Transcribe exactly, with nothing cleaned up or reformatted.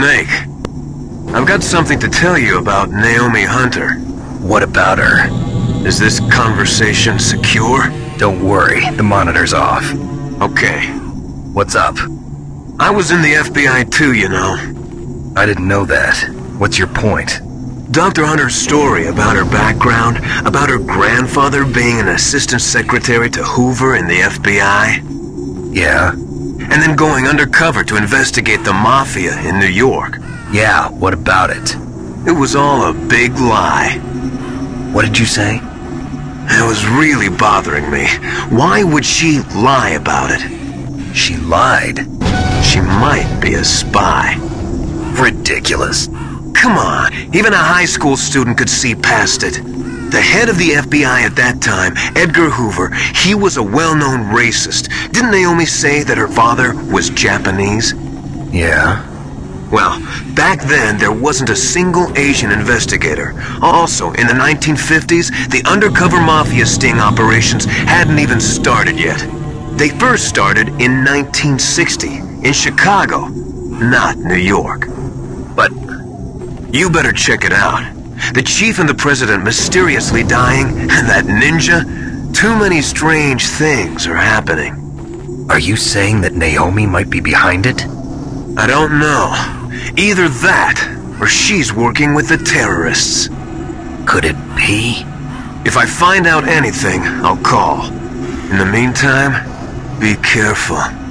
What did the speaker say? Snake. I've got something to tell you about Naomi Hunter. What about her? Is this conversation secure? Don't worry, the monitor's off. Okay. What's up? I was in the F B I too, you know. I didn't know that. What's your point? Doctor Hunter's story about her background, about her grandfather being an assistant secretary to Hoover in the F B I. Yeah. And then going undercover to investigate the Mafia in New York. Yeah, what about it? It was all a big lie. What did you say? It was really bothering me. Why would she lie about it? She lied. She might be a spy. Ridiculous. Come on, even a high school student could see past it. The head of the F B I at that time, Edgar Hoover, he was a well-known racist. Didn't Naomi say that her father was Japanese? Yeah. Well, back then there wasn't a single Asian investigator. Also, in the nineteen fifties, the undercover mafia sting operations hadn't even started yet. They first started in nineteen sixty, in Chicago, not New York. But you better check it out. The chief and the president mysteriously dying, and that ninja? Too many strange things are happening. Are you saying that Naomi might be behind it? I don't know. Either that, or she's working with the terrorists. Could it be? If I find out anything, I'll call. In the meantime, be careful.